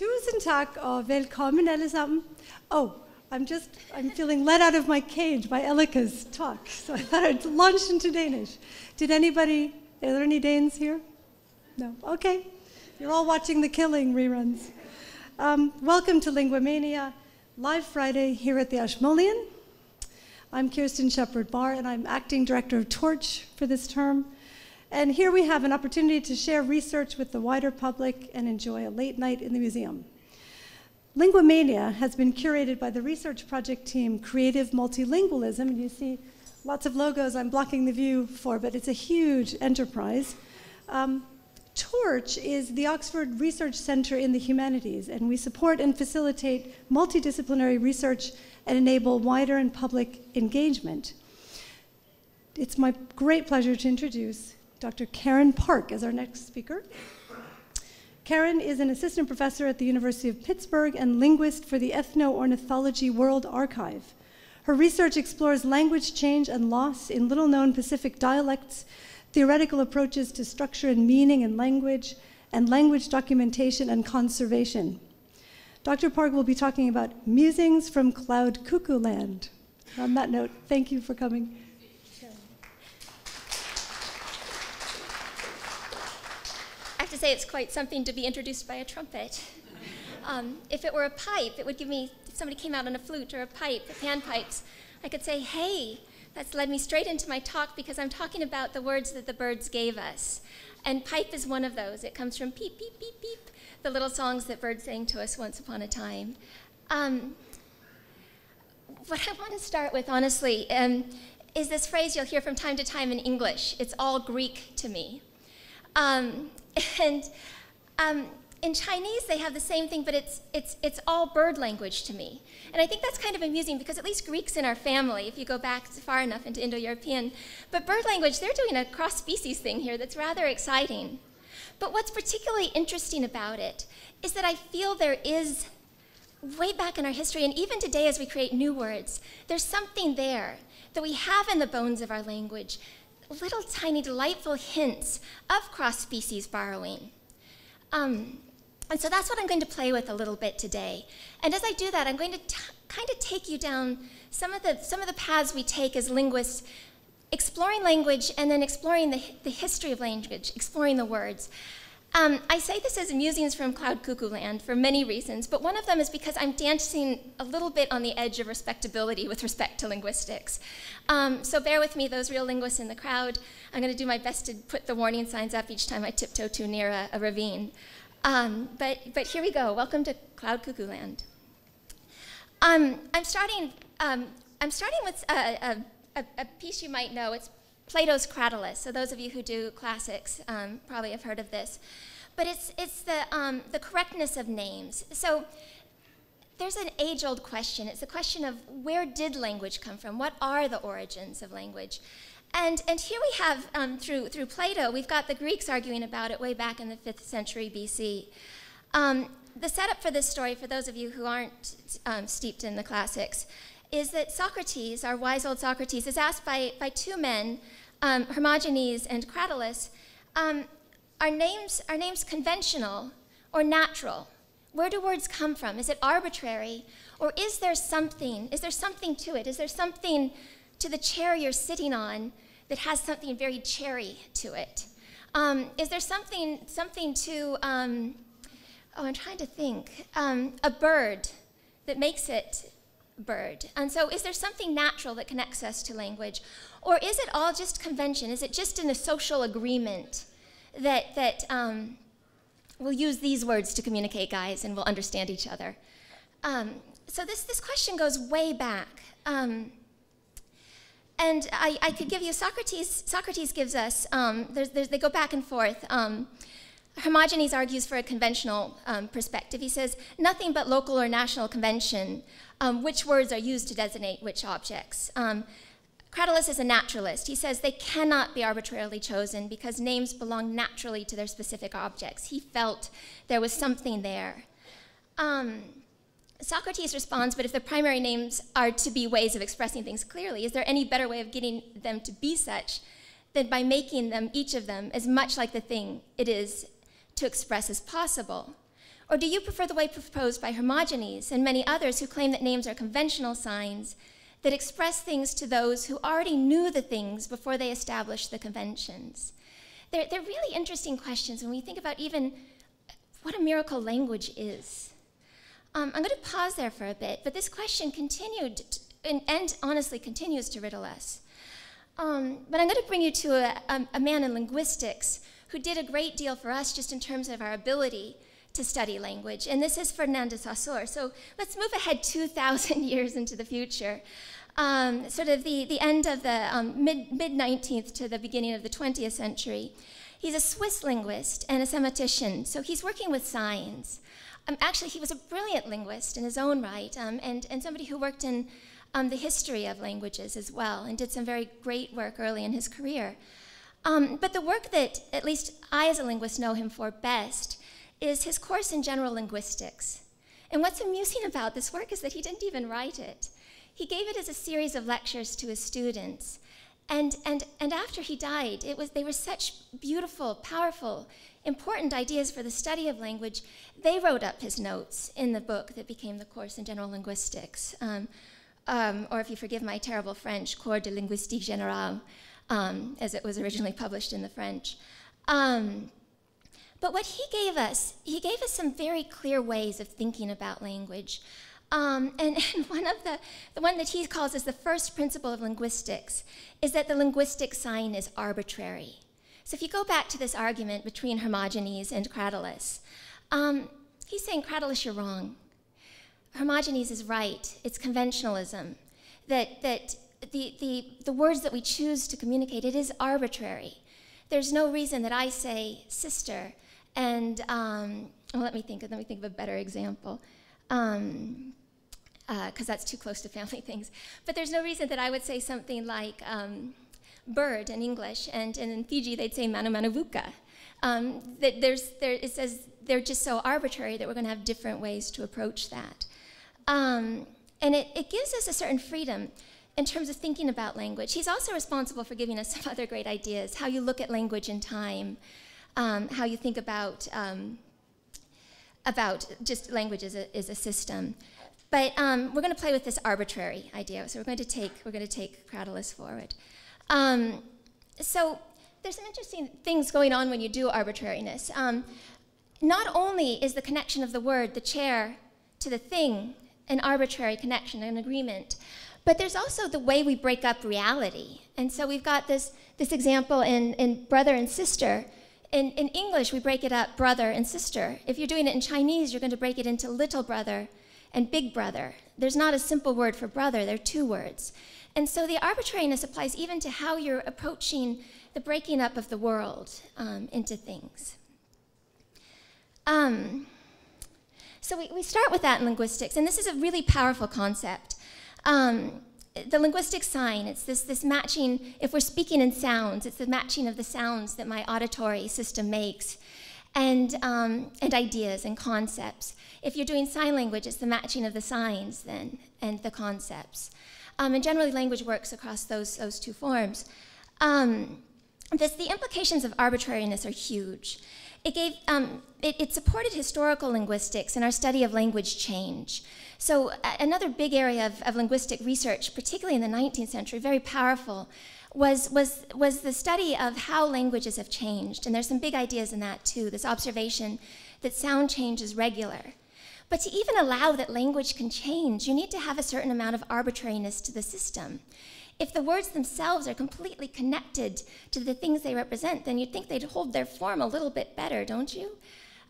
Tusind tak og velkommen alle sammen. Oh, I'm feeling let out of my cage by Elika's talk, so I thought I'd launch into Danish. Are there any Danes here? No, okay. You're all watching the Killing reruns. Welcome to Linguamania, live Friday here at the Ashmolean. I'm Kirsten Shepherd-Barr, and I'm acting director of Torch for this term. And here we have an opportunity to share research with the wider public and enjoy a late night in the museum. Linguamania has been curated by the research project team Creative Multilingualism, and you see lots of logos I'm blocking the view for, but it's a huge enterprise. Torch is the Oxford Research Center in the Humanities, and we support and facilitate multidisciplinary research and enable wider and public engagement. It's my great pleasure to introduce Dr. Karen Park as our next speaker. Karen is an assistant professor at the University of Pittsburgh and linguist for the Ethno-Ornithology World Archive. Her research explores language change and loss in little-known Pacific dialects, theoretical approaches to structure and meaning in language, and language documentation and conservation. Dr. Park will be talking about musings from Cloud Cuckoo Land. On that note, thank you for coming. I have to say it's quite something to be introduced by a trumpet. If it were a pipe, it would give me, if somebody came out on a flute or a pipe, the panpipes, I could say, hey, that's led me straight into my talk because I'm talking about the words that the birds gave us. And pipe is one of those. It comes from peep, peep, peep, peep, the little songs that birds sang to us once upon a time. What I want to start with, honestly, is this phrase you'll hear from time to time in English. It's all Greek to me. In Chinese, they have the same thing, but it's all bird language to me. And I think that's kind of amusing because at least Greek's in our family, if you go back far enough into Indo-European. But bird language, they're doing a cross-species thing here that's rather exciting. But what's particularly interesting about it is that I feel there is, way back in our history, and even today as we create new words, there's something there that we have in the bones of our language, little tiny delightful hints of cross-species borrowing. And so that's what I'm going to play with a little bit today. And as I do that, I'm going to kind of take you down some of the paths we take as linguists, exploring language and then exploring the history of language, exploring the words. I say this as musings from Cloud Cuckoo Land for many reasons, but one of them is because I'm dancing a little bit on the edge of respectability with respect to linguistics. So bear with me, those real linguists in the crowd. I'm going to do my best to put the warning signs up each time I tiptoe too near a ravine. But here we go. Welcome to Cloud Cuckoo Land. I'm starting with a piece you might know. It's Plato's Cratylus. So those of you who do classics probably have heard of this, but it's the correctness of names. So there's an age-old question. It's the question of where did language come from? What are the origins of language? And here we have through Plato, we've got the Greeks arguing about it way back in the 5th century BC. The setup for this story, for those of you who aren't steeped in the classics, is that Socrates, our wise old Socrates, is asked by two men, Hermogenes and Cratylus, are names conventional or natural? Where do words come from? Is it arbitrary? Or is there something? Is there something to it? Is there something to the chair you're sitting on that has something very cherry to it? Is there something to, I'm trying to think, a bird that makes it bird? And so is there something natural that connects us to language? Or is it all just convention? Is it just in a social agreement that we'll use these words to communicate, guys, and we'll understand each other? So this question goes way back. And I could give you Socrates gives us, they go back and forth. Hermogenes argues for a conventional perspective. He says, nothing but local or national convention, which words are used to designate which objects. Cratylus is a naturalist. He says they cannot be arbitrarily chosen because names belong naturally to their specific objects. He felt there was something there. Socrates responds, but if the primary names are to be ways of expressing things clearly, is there any better way of getting them to be such than by making them, each of them, as much like the thing it is to express as possible? Or do you prefer the way proposed by Hermogenes and many others who claim that names are conventional signs that express things to those who already knew the things before they established the conventions? They're really interesting questions when we think about even what a miracle language is. I'm going to pause there for a bit, but this question continued and honestly continues to riddle us. But I'm going to bring you to a man in linguistics who did a great deal for us just in terms of our ability to study language, and this is Ferdinand de Saussure. So let's move ahead 2,000 years into the future, sort of the end of the mid-19th to the beginning of the 20th century. He's a Swiss linguist and a semitician, so he's working with signs. Actually, he was a brilliant linguist in his own right, and somebody who worked in the history of languages as well, and did some very great work early in his career. But the work that at least I as a linguist know him for best is his course in general linguistics. And what's amusing about this work is that he didn't even write it. He gave it as a series of lectures to his students. And after he died, they were such beautiful, powerful, important ideas for the study of language, they wrote up his notes in the book that became the course in general linguistics, or if you forgive my terrible French, Cours de Linguistique Générale, as it was originally published in the French. But what he gave us some very clear ways of thinking about language. And one of the one that he calls as the first principle of linguistics is that the linguistic sign is arbitrary. So if you go back to this argument between Hermogenes and Cratylus, he's saying, Cratylus, you're wrong. Hermogenes is right. It's conventionalism. That the words that we choose to communicate, it is arbitrary. There's no reason that I say sister, and well, let me think of a better example, because that's too close to family things. But there's no reason that I would say something like bird in English, and in Fiji they'd say manu manavuka. It says they're just so arbitrary that we're going to have different ways to approach that, and it gives us a certain freedom in terms of thinking about language. He's also responsible for giving us some other great ideas, how you look at language in time, how you think about just language as a system. But we're going to play with this arbitrary idea, so we're going to take Cratylus forward. So there's some interesting things going on when you do arbitrariness. Not only is the connection of the word, the chair, to the thing, an arbitrary connection, an agreement, but there's also the way we break up reality. And so we've got this example in brother and sister. In English, we break it up brother and sister. If you're doing it in Chinese, you're going to break it into little brother and big brother. There's not a simple word for brother. There are two words. And so the arbitrariness applies even to how you're approaching the breaking up of the world into things. So we start with that in linguistics. And this is a really powerful concept. The linguistic sign, it's this matching, if we're speaking in sounds, it's the matching of the sounds that my auditory system makes, and ideas and concepts. If you're doing sign language, it's the matching of the signs then, and the concepts. And generally language works across those two forms. The implications of arbitrariness are huge. It supported historical linguistics and our study of language change. So another big area of linguistic research, particularly in the 19th century, very powerful, was the study of how languages have changed. And there's some big ideas in that too, this observation that sound change is regular. But to even allow that language can change, you need to have a certain amount of arbitrariness to the system. If the words themselves are completely connected to the things they represent, then you'd think they'd hold their form a little bit better, don't you?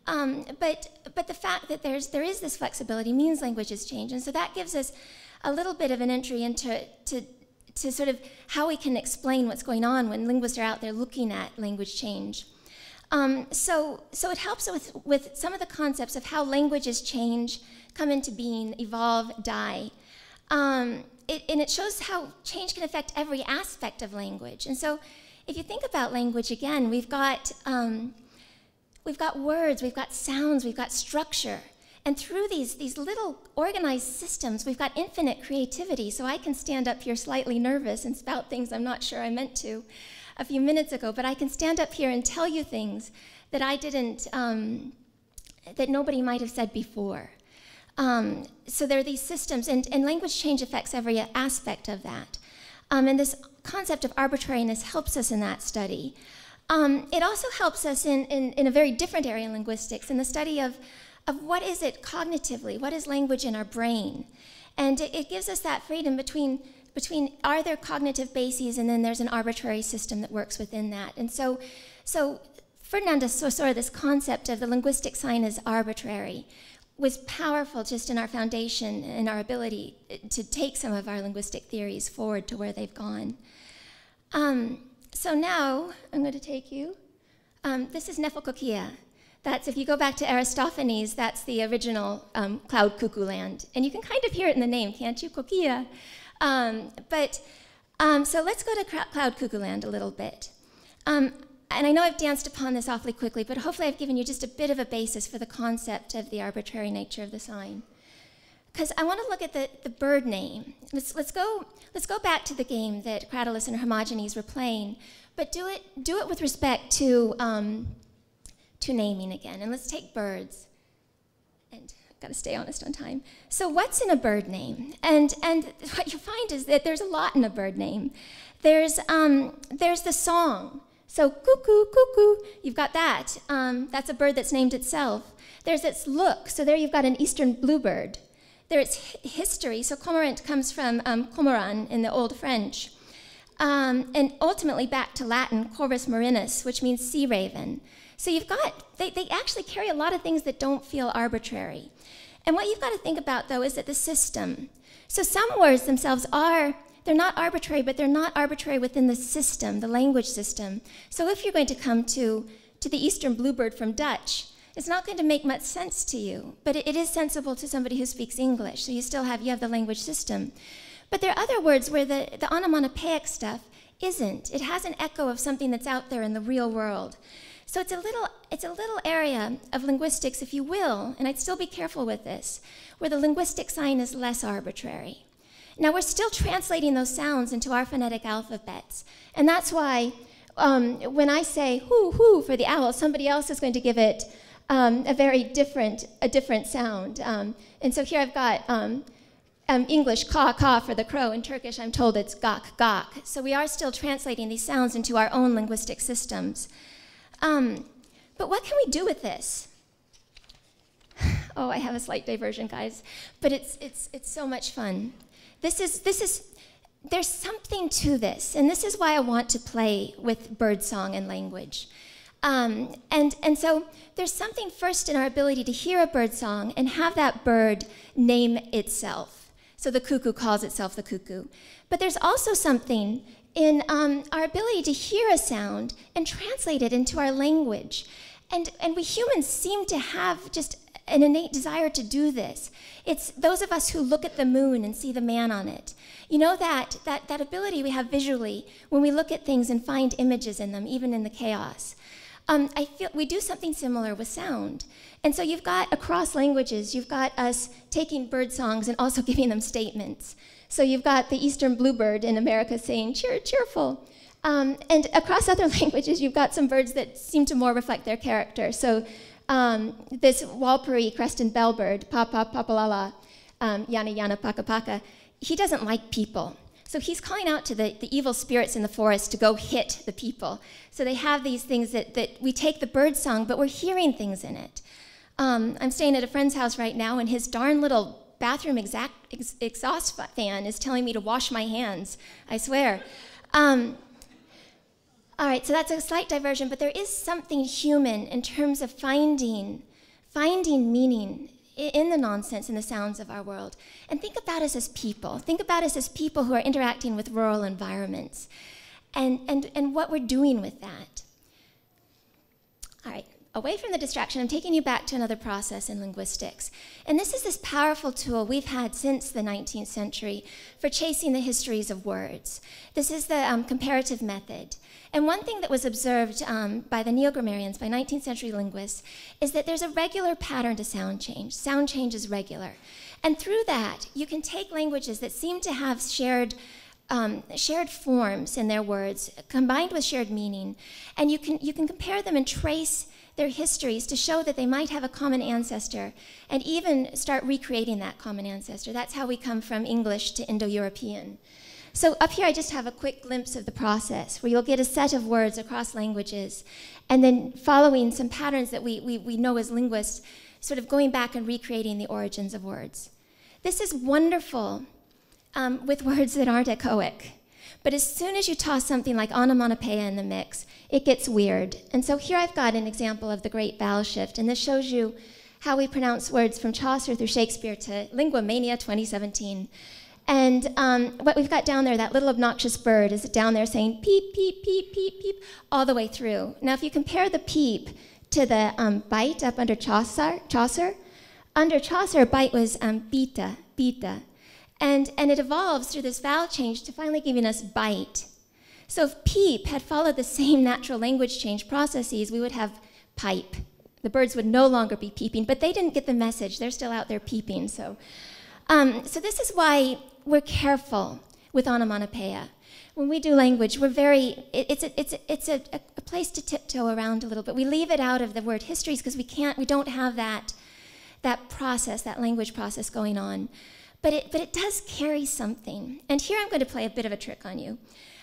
But the fact that there is this flexibility means languages change, and so that gives us a little bit of an entry into to sort of how we can explain what's going on when linguists are out there looking at language change. So it helps with some of the concepts of how languages change, come into being, evolve, die. And it shows how change can affect every aspect of language. And so if you think about language again, we've got words, we've got sounds, we've got structure. And through these little organized systems, we've got infinite creativity. So I can stand up here slightly nervous and spout things I'm not sure I meant to a few minutes ago, but I can stand up here and tell you things that I didn't that nobody might have said before. So there are these systems, and language change affects every aspect of that. And this concept of arbitrariness helps us in that study. It also helps us in a very different area in linguistics, in the study of what is it cognitively, what is language in our brain. And it gives us that freedom between are there cognitive bases, and then there's an arbitrary system that works within that. And so Ferdinand de Saussure, this concept of the linguistic sign as arbitrary, was powerful just in our foundation and our ability to take some of our linguistic theories forward to where they've gone. So now I'm going to take you. This is Nefokokia. That's, if you go back to Aristophanes, that's the original Cloud Cuckoo Land. And you can kind of hear it in the name, can't you? Kokia. So let's go to Cloud Cuckoo Land a little bit. And I know I've danced upon this awfully quickly, but hopefully I've given you just a bit of a basis for the concept of the arbitrary nature of the sign. Because I want to look at the bird name. Let's go back to the game that Cratylus and Hermogenes were playing, but do it with respect to naming again. And let's take birds. And I've got to stay honest on time. So what's in a bird name? And what you find is that there's a lot in a bird name. There's the song. So cuckoo, cuckoo, you've got that. That's a bird that's named itself. There's its look, so there you've got an eastern bluebird. There's history, so cormorant comes from cormoran in the Old French. And ultimately back to Latin, corvus marinus, which means sea raven. So you've got, they actually carry a lot of things that don't feel arbitrary. And what you've got to think about, though, is that the system. So some words themselves are, they're not arbitrary, but they're not arbitrary within the system, the language system. So if you're going to come to the Eastern Bluebird from Dutch, it's not going to make much sense to you, but it is sensible to somebody who speaks English, so you have the language system. But there are other words where the onomatopoeic stuff isn't. It has an echo of something that's out there in the real world. So it's a little area of linguistics, if you will, and I'd still be careful with this, where the linguistic sign is less arbitrary. Now, we're still translating those sounds into our phonetic alphabets, and that's why when I say hoo-hoo for the owl, somebody else is going to give it a different sound. And so here I've got English caw-caw for the crow. In Turkish, I'm told it's gak-gak. So we are still translating these sounds into our own linguistic systems. But what can we do with this? Oh, I have a slight diversion, guys, but it's so much fun. There's something to this, and this is why I want to play with birdsong and language. And so there's something first in our ability to hear a birdsong and have that bird name itself. So the cuckoo calls itself the cuckoo. But there's also something in our ability to hear a sound and translate it into our language. And we humans seem to have just an innate desire to do this. It's those of us who look at the moon and see the man on it. You know, that ability we have visually when we look at things and find images in them, even in the chaos. I feel we do something similar with sound. And so you've got, across languages, you've got us taking bird songs and also giving them statements. So you've got the Eastern Bluebird in America saying, cheer, cheerful. And across other languages, you've got some birds that seem to more reflect their character. So this Walpurgis crested bellbird, pa-pa-pa-pa-la-la, yana-yana, paka-paka, he doesn't like people. So he's calling out to the evil spirits in the forest to go hit the people. So they have these things that we take the bird song, but we're hearing things in it. I'm staying at a friend's house right now, and his darn little bathroom exhaust fan is telling me to wash my hands, I swear. All right, so that's a slight diversion, but there is something human in terms of finding meaning in the nonsense and the sounds of our world. And think about us as people. Think about us as people who are interacting with rural environments and what we're doing with that. All right, away from the distraction, I'm taking you back to another process in linguistics. And this is this powerful tool we've had since the 19th century for chasing the histories of words. This is the comparative method. And one thing that was observed by the neo-grammarians, by 19th century linguists, is that there's a regular pattern to sound change. Sound change is regular. And through that, you can take languages that seem to have shared shared forms in their words combined with shared meaning, and you can compare them and trace their histories to show that they might have a common ancestor, and even start recreating that common ancestor. That's how we come from English to Indo-European. So up here I just have a quick glimpse of the process, where you'll get a set of words across languages, and then following some patterns that we know as linguists, sort of going back and recreating the origins of words. This is wonderful with words that aren't echoic. But as soon as you toss something like onomatopoeia in the mix, it gets weird. And so here I've got an example of the great vowel shift, and this shows you how we pronounce words from Chaucer through Shakespeare to Linguamania 2017. And what we've got down there, that little obnoxious bird is down there saying peep, peep, peep, peep, peep, all the way through. Now if you compare the peep to the bite up under Chaucer, under Chaucer, bite was bita, bita. And it evolves through this vowel change to finally giving us bite. So if peep had followed the same natural language change processes, we would have pipe. The birds would no longer be peeping, but they didn't get the message. They're still out there peeping. So this is why we're careful with onomatopoeia. When we do language, we're very, it's a place to tiptoe around a little bit. We leave it out of the word histories because we don't have that process, that language process going on. But it does carry something. And here I'm going to play a bit of a trick on you.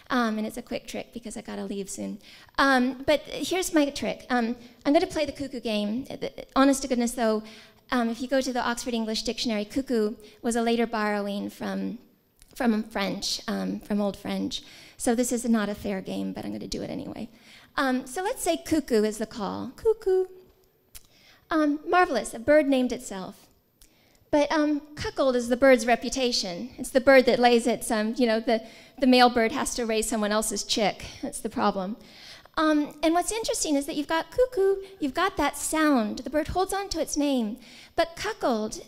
And it's a quick trick because I got to leave soon. But here's my trick. I'm going to play the cuckoo game. Honest to goodness, though, if you go to the Oxford English Dictionary, cuckoo was a later borrowing from French, from Old French. So this is not a fair game, but I'm going to do it anyway. So let's say cuckoo is the call. Cuckoo. Marvelous. A bird named itself. But cuckold is the bird's reputation. It's the bird that lays its, the male bird has to raise someone else's chick. That's the problem. And what's interesting is that you've got cuckoo, you've got that sound. The bird holds on to its name. But cuckold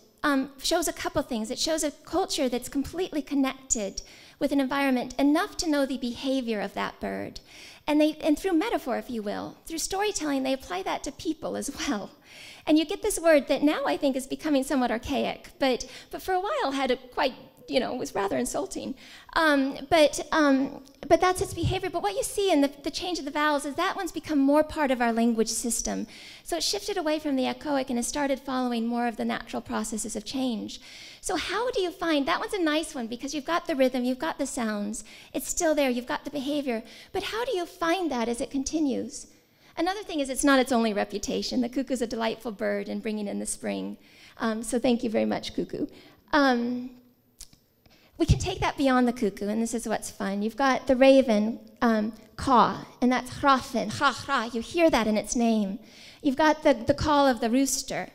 shows a couple things. It shows a culture that's completely connected with an environment, enough to know the behavior of that bird. And through metaphor, if you will, through storytelling, they apply that to people as well. And you get this word that now I think is becoming somewhat archaic, but for a while had a quite, was rather insulting. But that's its behavior. But what you see in the change of the vowels is that one's become more part of our language system. So it shifted away from the echoic and has started following more of the natural processes of change. So how do you find, that one's a nice one because you've got the rhythm, you've got the sounds, it's still there, you've got the behavior, but how do you find that as it continues? Another thing is it's not its only reputation. The cuckoo's a delightful bird and bringing in the spring. So thank you very much, cuckoo. We can take that beyond the cuckoo, and this is what's fun. You've got the raven, caw, and that's hrafen, ha-hra. You hear that in its name. You've got the call of the rooster.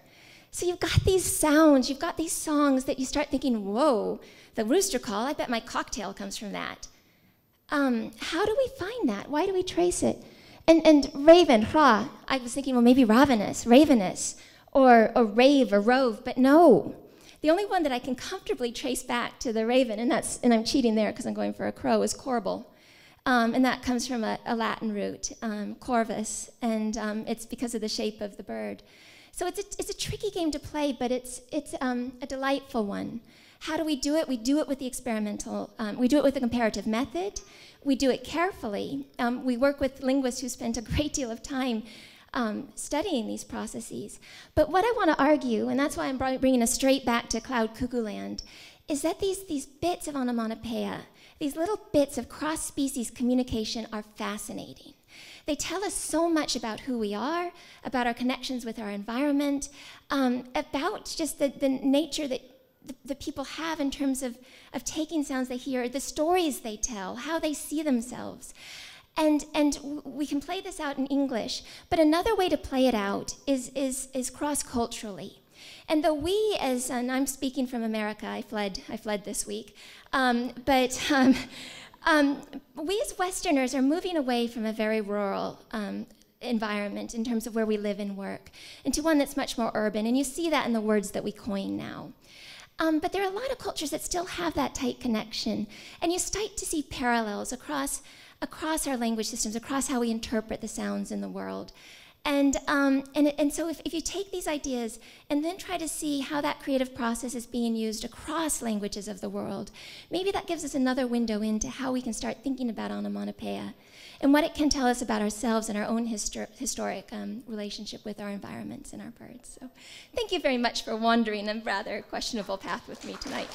So you've got these sounds, you've got these songs that you start thinking, whoa, the rooster call, I bet my cocktail comes from that. How do we find that? Why do we trace it? And raven, hra, I was thinking, well, maybe ravenous, or a rave, or rove, but no. The only one that I can comfortably trace back to the raven, and I'm cheating there because I'm going for a crow, is corbel. And that comes from a Latin root, corvus, and it's because of the shape of the bird. So it's a tricky game to play, but it's a delightful one. How do we do it? We do it with the experimental, we do it with the comparative method. We do it carefully. We work with linguists who spend a great deal of time studying these processes. But what I want to argue, and that's why I'm bringing us straight back to Cloud Cuckoo Land, is that these bits of onomatopoeia, these little bits of cross-species communication are fascinating. They tell us so much about who we are, about our connections with our environment, about just the nature that the people have in terms of taking sounds they hear, the stories they tell, how they see themselves. And we can play this out in English, but another way to play it out is cross-culturally. And though we as, and I'm speaking from America, I fled this week, we as Westerners are moving away from a very rural environment in terms of where we live and work, into one that's much more urban, and you see that in the words that we coin now. But there are a lot of cultures that still have that tight connection, and you start to see parallels across our language systems, across how we interpret the sounds in the world. And so if you take these ideas and then try to see how that creative process is being used across languages of the world, maybe that gives us another window into how we can start thinking about onomatopoeia and what it can tell us about ourselves and our own historic relationship with our environments and our birds. So thank you very much for wandering a rather questionable path with me tonight.